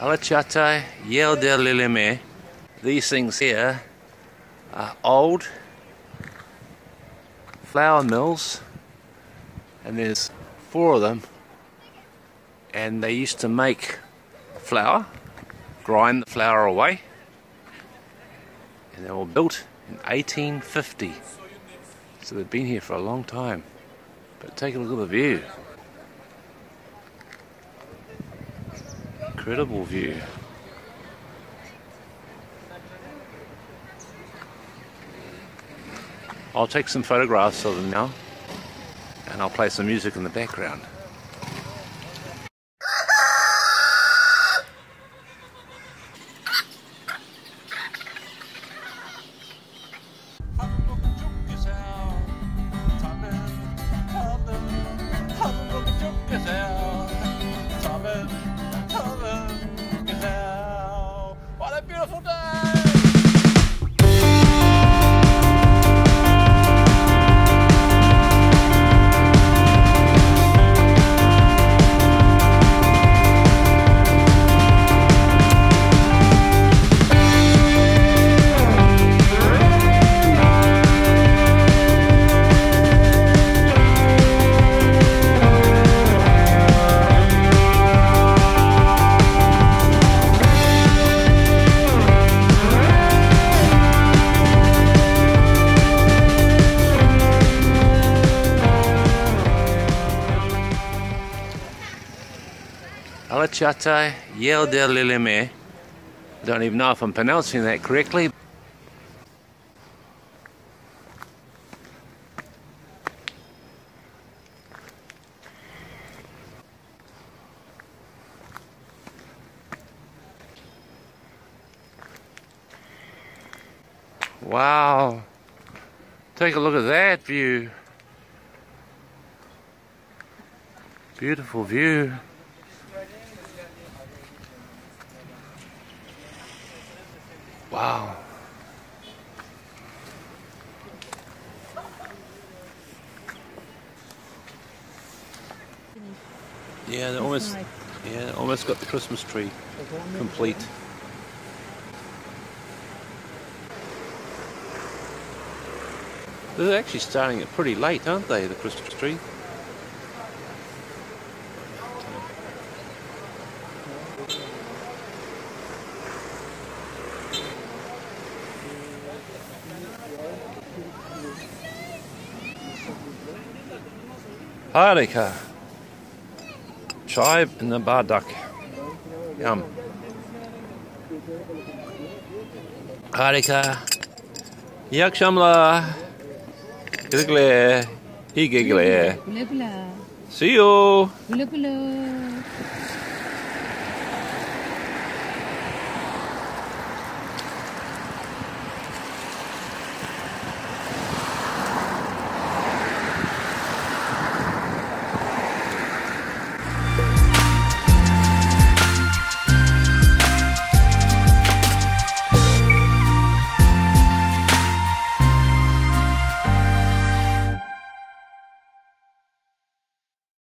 Alaçatı Tarihi. These things here are old flour mills, and there's 4 of them, and they used to make flour, grind the flour away, and they were built in 1850, so they've been here for a long time. But take a look at the view. Incredible view. I'll take some photographs of them now, and I'll play some music in the background. What a beautiful day! Alaçatı Tarihi. I don't even know if I'm pronouncing that correctly. Wow! Take a look at that view. Beautiful view. Wow. Yeah, they almost got the Christmas tree complete. They're actually starting it pretty late, aren't they, the Christmas tree? Harika Chai in the bardak. Yum. Harika Yakshamla Gigle Higigle. See you.